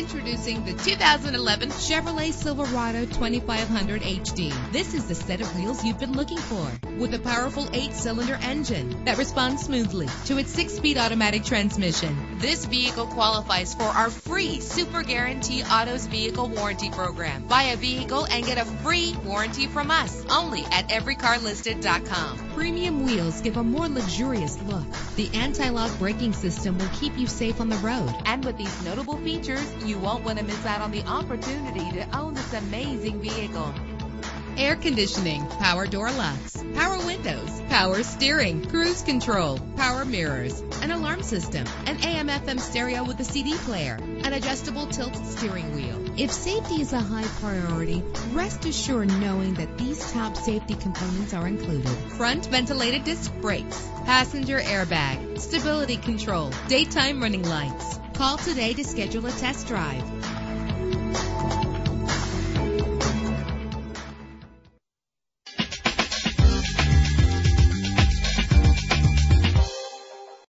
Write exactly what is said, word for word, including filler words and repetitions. Introducing the two thousand eleven Chevrolet Silverado twenty-five hundred H D. This is the set of wheels you've been looking for, with a powerful eight-cylinder engine that responds smoothly to its six-speed automatic transmission. This vehicle qualifies for our free Super Guarantee Autos Vehicle Warranty Program. Buy a vehicle and get a free warranty from us, only at every car listed dot com. Premium wheels give a more luxurious look. The anti-lock braking system will keep you safe on the road. And with these notable features, you won't want to miss out on the opportunity to own this amazing vehicle. Air conditioning, power door locks, power windows, power steering, cruise control, power mirrors, an alarm system, an A M F M stereo with a C D player, an adjustable tilt steering wheel. If safety is a high priority, rest assured knowing that these top safety components are included. Front ventilated disc brakes, passenger airbag, stability control, daytime running lights. Call today to schedule a test drive.